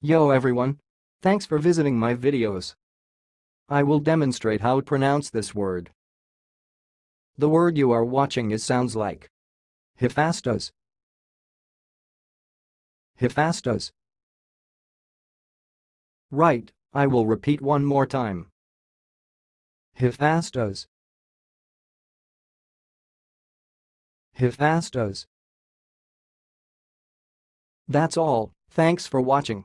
Yo everyone! Thanks for visiting my videos. I will demonstrate how to pronounce this word. The word you are watching sounds like Hephaestus. Hephaestus. Right, I will repeat one more time. Hephaestus. Hephaestus. That's all, thanks for watching.